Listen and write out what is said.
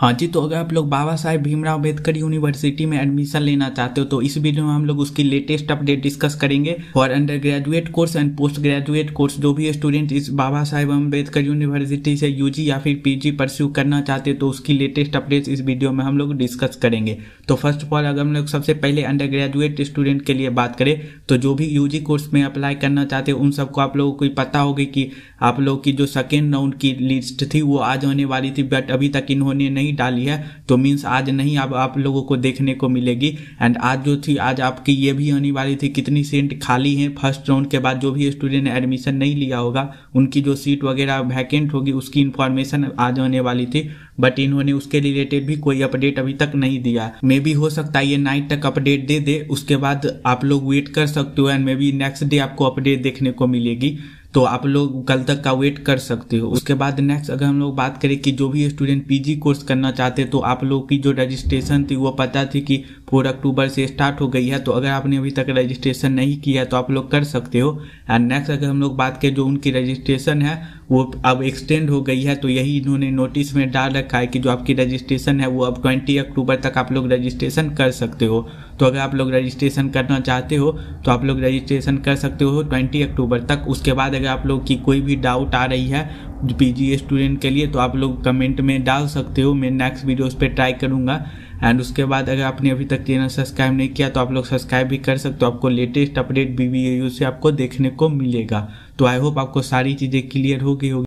हाँ जी, तो अगर आप लोग बाबा साहेब भीमराव अंबेडकर यूनिवर्सिटी में एडमिशन लेना चाहते हो तो इस वीडियो में हम लोग उसकी लेटेस्ट अपडेट डिस्कस करेंगे। और undergraduate course and postgraduate course जो भी स्टूडेंट इस बाबा साहेब अंबेडकर यूनिवर्सिटी से यूजी या फिर पीजी परस्यू करना चाहते हो तो उसकी लेटेस्ट अपडेट इस वीडियो में हम लोग डिस्कस करेंगे। तो फर्स्ट ऑफ ऑल अगर हम लोग सबसे पहले अंडर ग्रेजुएट स्टूडेंट के लिए बात करें तो जो भी यूजी कोर्स में अप्लाई करना चाहते हो उन सबको आप लोगों को पता होगी कि आप लोग की जो सेकेंड राउंड की लिस्ट थी वो आज होने वाली थी, बट अभी तक इन्होंने नहीं डाली है, तो मीन्स आज नहीं आप लोगों को देखने को मिलेगी। एंड आज जो थी आज आपकी ये भी होने वाली थी कितनी सीट खाली हैं फर्स्ट राउंड के बाद, जो भी स्टूडेंट ने एडमिशन नहीं लिया होगा उनकी जो सीट वगैरह वैकेंट होगी उसकी इन्फॉर्मेशन आज होने वाली थी, बट इन्होंने उसके रिलेटेड भी कोई अपडेट अभी तक नहीं दिया। मे बी हो सकता है ये नाइट तक अपडेट दे दे, उसके बाद आप लोग वेट कर सकते हो and maybe next day आपको अपडेट देखने को मिलेगी, तो आप लोग कल तक का वेट कर सकते हो। उसके बाद नेक्स्ट अगर हम लोग बात करें कि जो भी स्टूडेंट पीजी कोर्स करना चाहते तो आप लोग की जो रजिस्ट्रेशन थी वो पता थी कि 4 अक्टूबर से स्टार्ट हो गई है, तो अगर आपने अभी तक रजिस्ट्रेशन नहीं किया है तो आप लोग कर सकते हो। एंड नेक्स्ट अगर हम लोग बात करें जो उनकी रजिस्ट्रेशन है वो अब एक्सटेंड हो गई है, तो यही इन्होंने नोटिस में डाल रखा है कि जो आपकी रजिस्ट्रेशन है वो अब 20 अक्टूबर तक आप लोग रजिस्ट्रेशन कर सकते हो। तो अगर आप लोग रजिस्ट्रेशन करना चाहते हो तो आप लोग रजिस्ट्रेशन कर सकते हो 20 अक्टूबर तक। उसके बाद अगर आप लोग की कोई भी डाउट आ रही है पीजी स्टूडेंट के लिए तो आप लोग कमेंट में डाल सकते हो, मैं नेक्स्ट वीडियोस पे ट्राई करूँगा। एंड उसके बाद अगर आपने अभी तक चैनल सब्सक्राइब नहीं किया तो आप लोग सब्सक्राइब भी कर सकते हो, आपको लेटेस्ट अपडेट BBAU से आपको देखने को मिलेगा। तो आई होप आपको सारी चीज़ें क्लियर हो गई होगी।